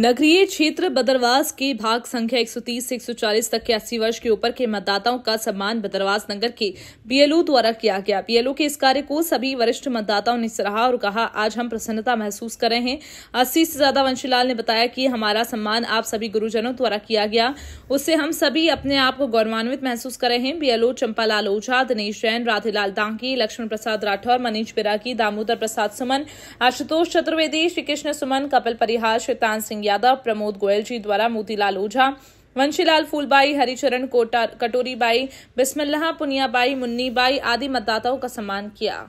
नगरीय क्षेत्र बदरवास के भाग संख्या 130 से 140 तक के 80 वर्ष के ऊपर के मतदाताओं का सम्मान बदरवास नगर के बीएलओ द्वारा किया गया। बीएलओ के इस कार्य को सभी वरिष्ठ मतदाताओं ने सराहा और कहा, आज हम प्रसन्नता महसूस कर रहे हैं। 80 से ज्यादा वंशीलाल ने बताया कि हमारा सम्मान आप सभी गुरुजनों द्वारा किया गया, उससे हम सभी अपने आप को गौरवान्वित महसूस कर रहे हैं। बीएलओ चंपा लाल ओझा, दिनेश जैन, राधेलाल डांगी, लक्ष्मण प्रसाद राठौर, मनीष बिराकी, दामोदर प्रसाद सुमन, आशुतोष चतुर्वेदी, श्री कृष्ण सुमन, कपिल परिहार, शैतान सिंह यादव, प्रमोद गोयल जी द्वारा मोतीलाल ओझा, वंशीलाल, फूलबाई, हरिचरण कोटर, कटोरीबाई, बिस्मिल्लाह, पुनियाबाई, मुन्नीबाई आदि मतदाताओं का सम्मान किया।